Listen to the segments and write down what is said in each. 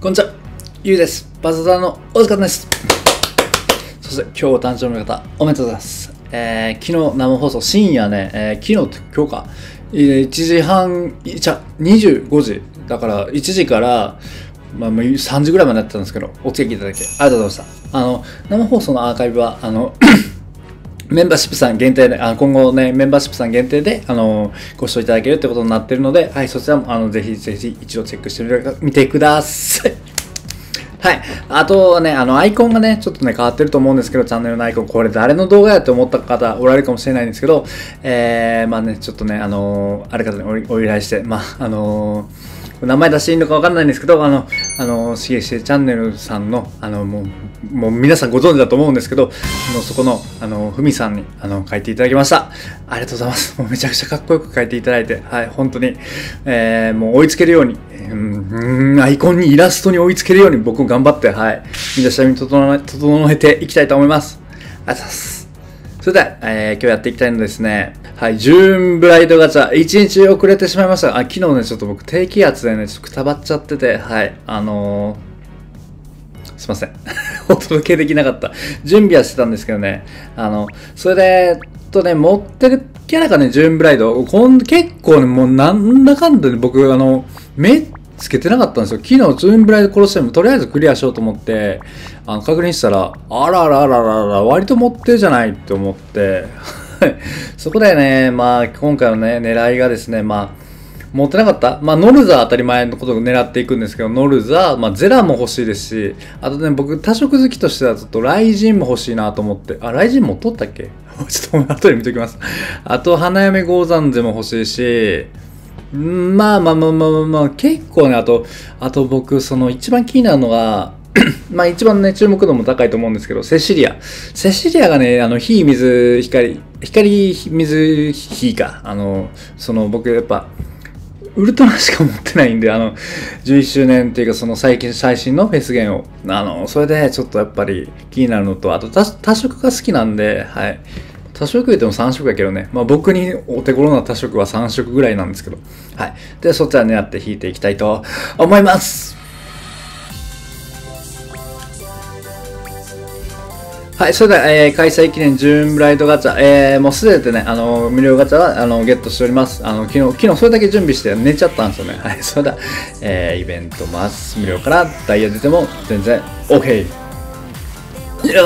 こんにちは、ゆうです。バズダーの大塚です。そして今日お誕生日の方、おめでとうございます。昨日生放送、深夜ね、昨日って今日か、1時半、じゃ、25時、だから1時から、3時ぐらいまでやってたんですけど、お付き合いいただき、ありがとうございました。生放送のアーカイブは、メンバーシップさん限定で、今後ね、メンバーシップさん限定で、ご視聴いただけるってことになってるので、はい、そちらも、ぜひぜひ一度チェックしてみてください。はい。あとはね、アイコンがね、ちょっとね、変わってると思うんですけど、チャンネルのアイコン、これ誰の動画やって思った方、おられるかもしれないんですけど、まあね、ちょっとね、ある方にお依頼して、まあ、名前出していいのかわかんないんですけど、しげしげチャンネルさんの、もう皆さんご存知だと思うんですけど、そこの、ふみさんに、書いていただきました。ありがとうございます。もうめちゃくちゃかっこよく書いていただいて、はい、本当に、もう追いつけるように、アイコンにイラストに追いつけるように僕も頑張って、はい、身だしなみに整えていきたいと思います。ありがとうございます。それでは、今日やっていきたいのですね、はい、ジューンブライドガチャ、1日遅れてしまいました。昨日ね、ちょっと僕、低気圧でね、ちょっとくたばっちゃってて、はい、すいません。お届けできなかった。準備はしてたんですけどね、それで、持ってるキャラがね、ジューンブライド、結構ね、もうなんだかんだね、僕、目つけてなかったんですよ。昨日、ジューンブライド殺しても、とりあえずクリアしようと思って、確認したら、あらあらあらあらあら、割と持ってるじゃないって思って、そこでね、まあ、今回のね、狙いがですね、まあ、持ってなかった、まあ、ノルザー当たり前のことを狙っていくんですけど、ノルザー、まあ、ゼラも欲しいですし、あとね、僕、多色好きとしては、ちょっと雷神も欲しいなと思って、あ、雷神も取ったっけちょっと後で見ときます。あと、花嫁ゴーザンゼも欲しいし、まあ、結構ね、あと僕、一番気になるのが、まあ一番ね、注目度も高いと思うんですけど、セシリア。セシリアがね、火、水、光、水、火か。僕やっぱ、ウルトラしか持ってないんで、11周年っていうか、最新のフェスゲンを。それで、ちょっとやっぱり気になるのと、あと多色が好きなんで、はい。多色言っても3色やけどね。まあ僕にお手頃な多色は3色ぐらいなんですけど。はい。で、そっちは狙って引いていきたいと思います。はい、それでは、開催記念ジューンブライドガチャ、もうすでにね、無料ガチャは、ゲットしております。昨日それだけ準備して寝ちゃったんですよね。はい、それでは、イベント回す。無料からダイヤ出ても全然 OK。いやー。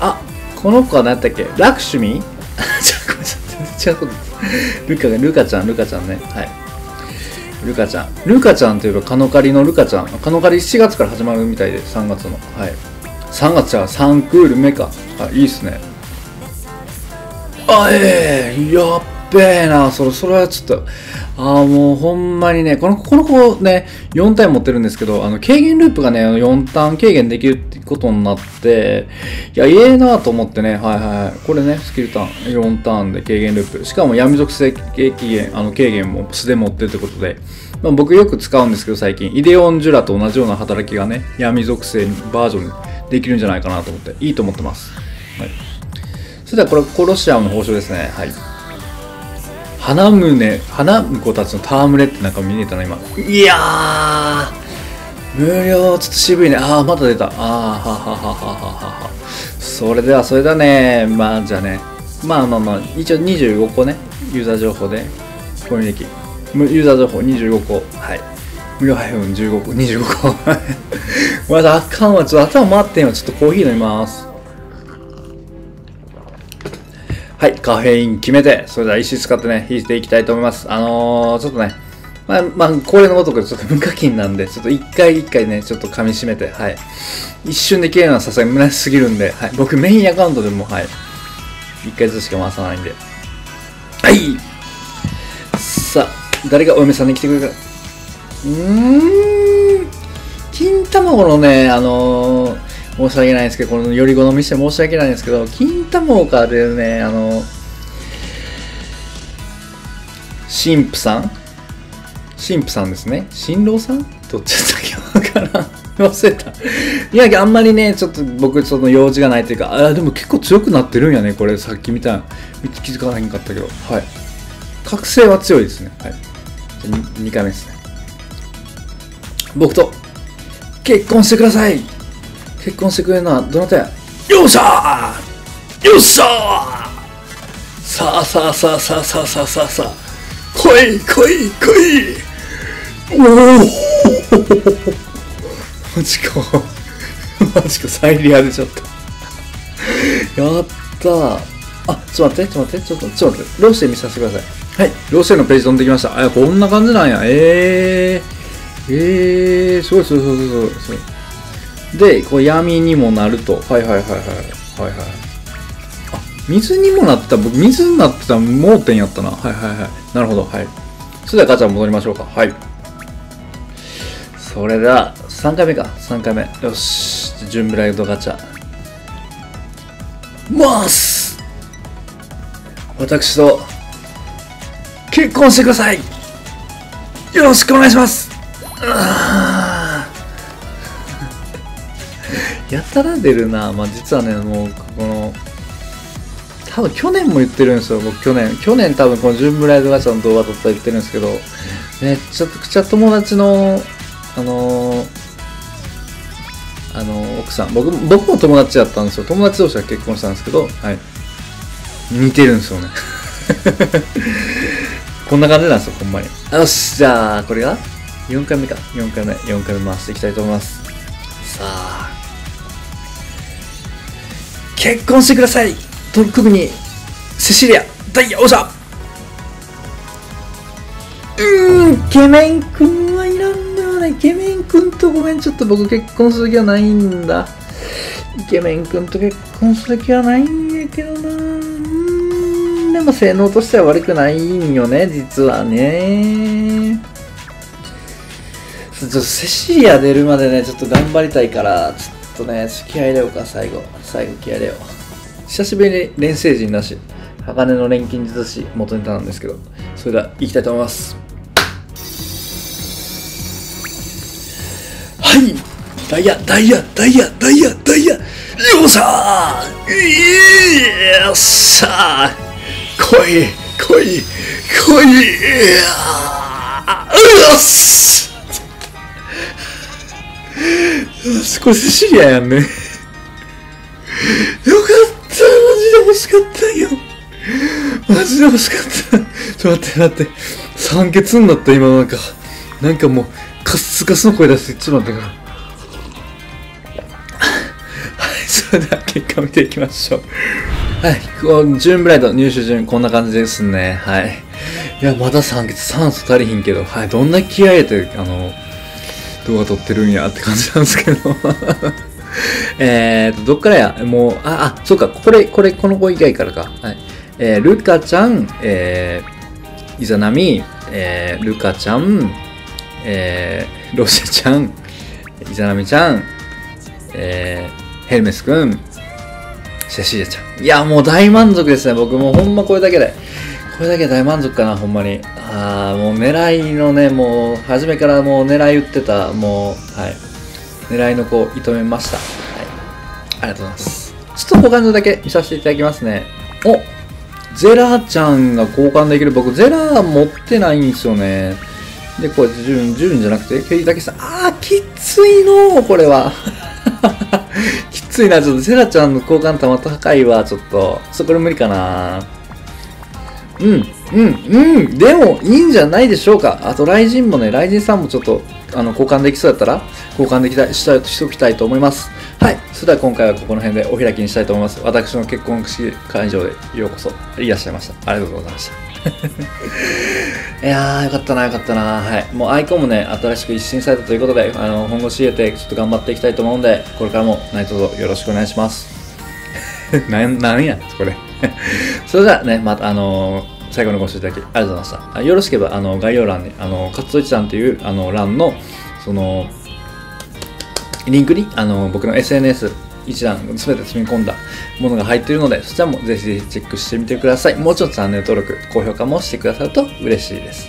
あ、この子は何やったっけラクシュミちょっとごめんなさい、全然違うことです。ルカちゃんね。はい。ルカちゃんといえばカノカリのルカちゃん。カノカリ7月から始まるみたいで、3月の。はい。3月は3クール目か。あ、いいっすね。あ、やっべえな。それはちょっと、もうほんまにね、この子ね、4ターン持ってるんですけど、軽減ループがね、4ターン軽減できるってことになって、いや、ええなと思ってね、はいはい。これね、スキルターン、4ターンで軽減ループ。しかも闇属性軽減も素で持ってるってことで、まあ、僕よく使うんですけど、最近、イデオンジュラと同じような働きがね、闇属性バージョンにできるんじゃないかなと思って、いいと思ってます。はい。それでは、これ、コロシアムの報酬ですね。はい。花婿たちの戯れってなんか見えたな、今。いやー、無料、ちょっと渋いね。あー、また出た。あー、はははははは。それではね、まあ、じゃあね、まあ、一応25個ね、ユーザー情報で、購入できる。ユーザー情報25個。はい。無料配分15個、25個。ごめんなさい、あかんわ。ちょっと頭回ってんわ。ちょっとコーヒー飲みます。はい、カフェイン決めて、それでは石使ってね、引いていきたいと思います。ちょっとね、まあ、恒例のごとく、ちょっと無課金なんで、ちょっと一回ね、ちょっと噛み締めて、はい。一瞬で切れるのはさすがに虚しすぎるんで、はい。僕メインアカウントでも、はい。一回ずつしか回さないんで。はいさあ、誰がお嫁さんに来てくれるか。金卵のね、申し訳ないんですけど、このより好みして申し訳ないんですけど、金玉かでね、神父さんですね。新郎さんどっちだったっけわからん。忘れた。いや、あんまりね、ちょっと僕、その用事がないというか、あ、でも結構強くなってるんやね、これ、さっき見た。気づかなかったけど、はい。覚醒は強いですね。はい。じゃあ、2回目ですね。僕と結婚してください。結婚してくれるのはどなたや。よっしゃーよっしゃー、さあさあさあさあさあさあさあさあ、来い来い来い。おおマジかマジか、再リアルちょっとやったー。あ、ちょっと待ってちょっと待ってちょっと待って、ローシェ見させてください。はい、ローシェのページ飛んできました。あ、こんな感じなんや。すごいすごいすごいすごい。で、こう闇にもなると。はいはいはいはい。はいはい。あ、水にもなってた。僕、水になってた盲点やったな。はいはいはい。なるほど。はい。それではガチャ戻りましょうか。はい。それでは、3回目か。3回目。よし。準備ライドガチャ。回す！私と、結婚してください！よろしくお願いします！やたら出るな。まあ、実はね、もう、この、多分去年も言ってるんですよ、僕、去年多分このジュンブライドガチャの動画撮ったら言ってるんですけど、めちゃくちゃ友達の、奥さん、僕も友達だったんですよ。友達同士が結婚したんですけど、はい。似てるんですよね。こんな感じなんですよ、ほんまに。よし、じゃあ、これが4回目か。4回目回していきたいと思います。さあ、結婚してください。特にセシリア大王者。イケメンくんはいらんだよね。イケメンくんとごめん、ちょっと僕結婚する気はないんだ。イケメンくんと結婚する気はないんやけどな。でも性能としては悪くないんよね、実はね。ちょっとセシリア出るまでね、ちょっと頑張りたいから。ちょっとね、気合入れようか、最後気合入れよう。久しぶりに錬成人だし、鋼の錬金術師元ネタなんですけど、それでは行きたいと思います。はい、ダイヤ、よっしゃー、よっしゃー、来い、うっしー、これセシリアやんね。よかった、マジで欲しかったよ。マジで欲しかった。ちょっと待って。酸欠になった今、なんかもう、カスカスの声出して、ちょっと待ってから。はい、それでは結果見ていきましょう。はい、ジューンブライド入手順、こんな感じですね。はい。いや、まだ酸欠、酸素足りひんけど、はい、どんな気合いというか、動画撮ってるんやって感じなんですけど。どっからやもう、そうか、この子以外からか。はい。ルカちゃん、イザナミ、ルカちゃん、ロシアちゃん、イザナミちゃん、ヘルメスくん、シャシーちゃん。いや、もう大満足ですね。僕もうほんまこれだけ大満足かな、ほんまに。もう狙いのね、もう、初めからもう狙い打ってた、もう、はい。狙いの子を射止めました。はい。ありがとうございます。ちょっと他のだけ見させていただきますね。お、ゼラちゃんが交換できる。僕、ゼラ持ってないんですよね。で、こうやって順じゃなくて、蹴りだけした。きついのこれは。きついな、ちょっとゼラちゃんの交換球高いわ、ちょっと。これ無理かな。でもいいんじゃないでしょうか。あと雷神もね、雷神さんもちょっと交換できそうだったら交換できたいしておきたいと思います。はい、それでは今回はここの辺でお開きにしたいと思います。私の結婚式会場へようこそいらっしゃいました。ありがとうございました。いやー、よかったな。はい、もうアイコンもね、新しく一新されたということで、本腰入れてちょっと頑張っていきたいと思うんで、これからも何卒よろしくお願いします。なんやこれそれではね、また最後のご視聴いただきありがとうございました。よろしければ概要欄に活動一覧という欄のそのリンクに僕の SNS 一覧全て積み込んだものが入っているので、そちらもぜひぜひチェックしてみてください。もうちょっとチャンネル登録、高評価もしてくださると嬉しいです。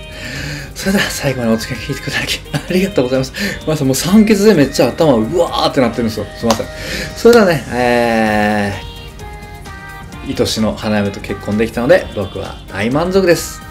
それでは最後までお付き合いいただきありがとうございます。ごめんなさい、もう酸欠でめっちゃ頭うわーってなってるんですよ。すいません。それではね、愛しの花嫁と結婚できたので、僕は大満足です。